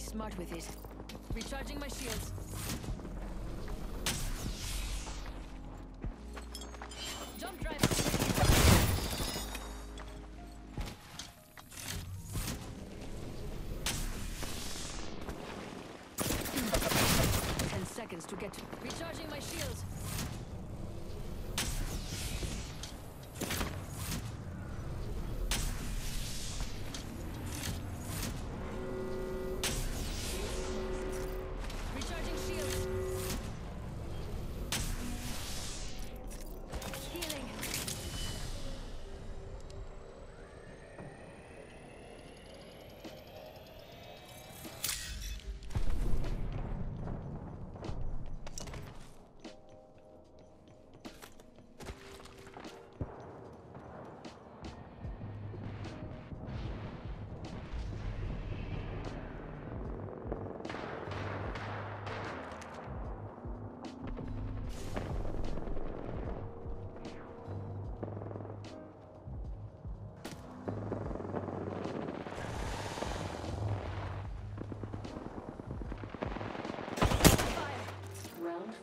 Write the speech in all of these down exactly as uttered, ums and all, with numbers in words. smart with it. Recharging my shields. Jump drive. Ten seconds to get to recharging my shields.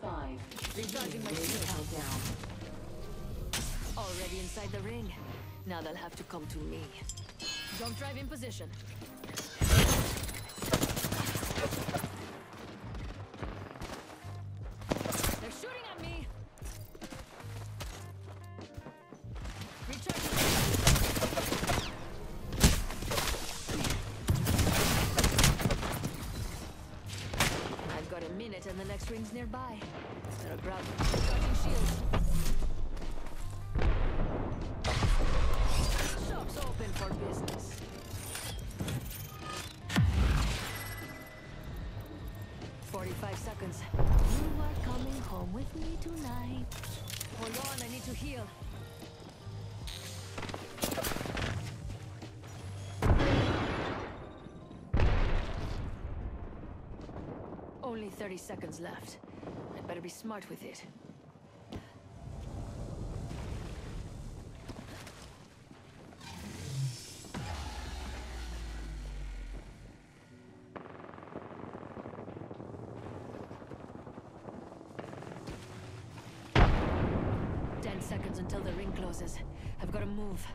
Five. Recharging my shield down. Already inside the ring. Now they'll have to come to me. Jump drive in position. They're shooting at me. Recharging. I've got a minute and the next ring's nearby. They're a grub. Recharging shields. Shop's open for business. Forty-five seconds. You are coming home with me tonight. Hold on, I need to heal. Only thirty seconds left. Better be smart with it. Ten seconds until the ring closes. I've got to move.